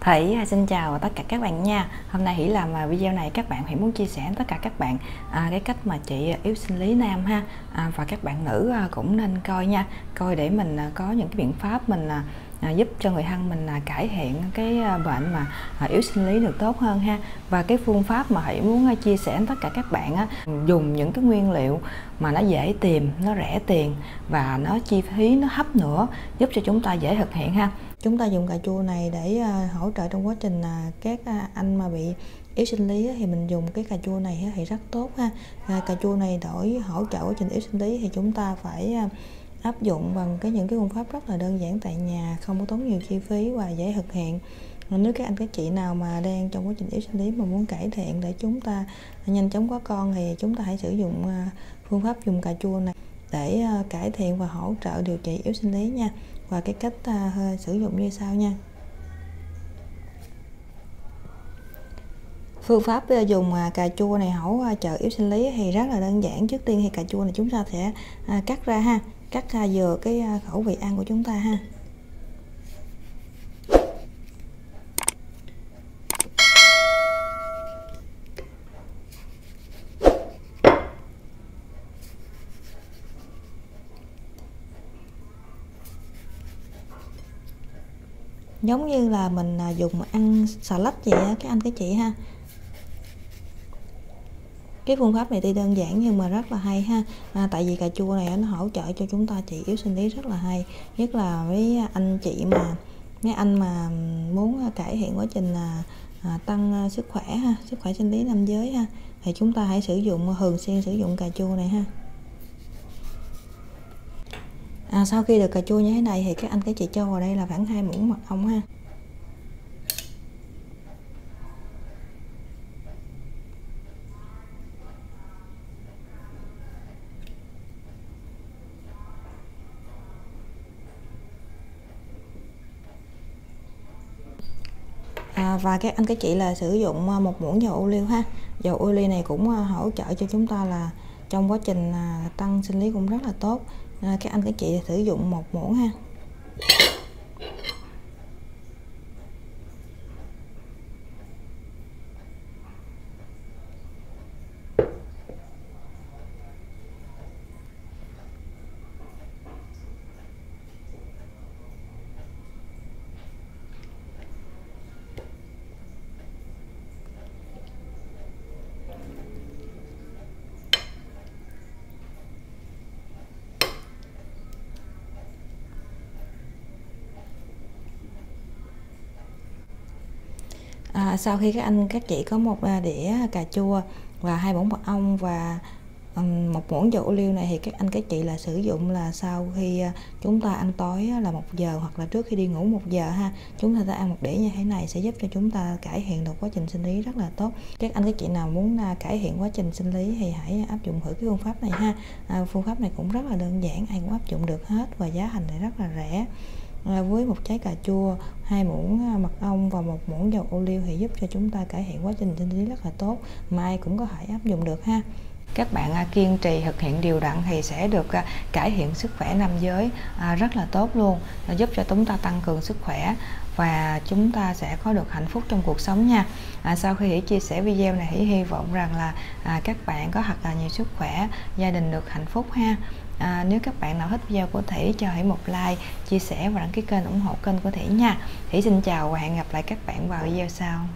Thủy xin chào tất cả các bạn nha. Hôm nay Thủy làm video này các bạn hãy muốn chia sẻ tất cả các bạn cái cách mà trị yếu sinh lý nam ha, và các bạn nữ cũng nên coi nha, coi để mình có những cái biện pháp mình giúp cho người thân mình cải thiện cái bệnh mà yếu sinh lý được tốt hơn ha. Và cái phương pháp mà Thủy muốn chia sẻ với tất cả các bạn dùng những cái nguyên liệu mà nó dễ tìm, nó rẻ tiền và nó chi phí nó thấp nữa, giúp cho chúng ta dễ thực hiện ha. Chúng ta dùng cà chua này để hỗ trợ trong quá trình các anh mà bị yếu sinh lý thì mình dùng cái cà chua này thì rất tốt ha. Cà chua này đổi hỗ trợ quá trình yếu sinh lý thì chúng ta phải áp dụng bằng những cái phương pháp rất là đơn giản tại nhà, không có tốn nhiều chi phí và dễ thực hiện. Nếu các anh các chị nào mà đang trong quá trình yếu sinh lý mà muốn cải thiện để chúng ta nhanh chóng có con thì chúng ta hãy sử dụng phương pháp dùng cà chua này để cải thiện và hỗ trợ điều trị yếu sinh lý nha. Và cái cách sử dụng như sau nha. Phương pháp dùng cà chua này hỗ trợ yếu sinh lý thì rất là đơn giản. Trước tiên thì cà chua này chúng ta sẽ cắt ra ha, cắt vừa cái khẩu vị ăn của chúng ta ha. Giống như là mình dùng ăn xà lách vậy á các anh các chị ha. Cái phương pháp này tuy đơn giản nhưng mà rất là hay ha. Tại vì cà chua này nó hỗ trợ cho chúng ta trị yếu sinh lý rất là hay, nhất là với anh chị mà mấy anh mà muốn cải thiện quá trình tăng sức khỏe ha, sức khỏe sinh lý nam giới ha, thì chúng ta hãy sử dụng thường xuyên sử dụng cà chua này ha. Sau khi được cà chua như thế này thì các anh các chị cho vào đây là khoảng 2 muỗng mật ong ha. Và các anh các chị là sử dụng 1 muỗng dầu ô liu ha. Dầu ô liu này cũng hỗ trợ cho chúng ta là trong quá trình tăng sinh lý cũng rất là tốt. Các anh các chị sử dụng 1 muỗng ha. Sau khi các anh các chị có 1 đĩa cà chua và 2 muỗng mật ong và 1 muỗng dầu ô liu này thì các anh các chị là sử dụng là sau khi chúng ta ăn tối là 1 giờ hoặc là trước khi đi ngủ 1 giờ ha. Chúng ta sẽ ăn 1 đĩa như thế này sẽ giúp cho chúng ta cải thiện được quá trình sinh lý rất là tốt. Các anh các chị nào muốn cải thiện quá trình sinh lý thì hãy áp dụng thử cái phương pháp này ha. Phương pháp này cũng rất là đơn giản, ai cũng áp dụng được hết và giá thành thì rất là rẻ. Với 1 trái cà chua, 2 muỗng mật ong và 1 muỗng dầu ô liu thì giúp cho chúng ta cải thiện quá trình sinh lý rất là tốt, mà ai cũng có thể áp dụng được ha. Các bạn kiên trì thực hiện điều đặn thì sẽ được cải thiện sức khỏe nam giới rất là tốt luôn, giúp cho chúng ta tăng cường sức khỏe và chúng ta sẽ có được hạnh phúc trong cuộc sống nha. Sau khi Thủy chia sẻ video này, Thủy hy vọng rằng là các bạn có thật là nhiều sức khỏe, gia đình được hạnh phúc ha. Nếu các bạn nào thích video của Thủy cho Thủy một like, chia sẻ và đăng ký kênh ủng hộ kênh của Thủy nha. Thủy xin chào và hẹn gặp lại các bạn vào video sau.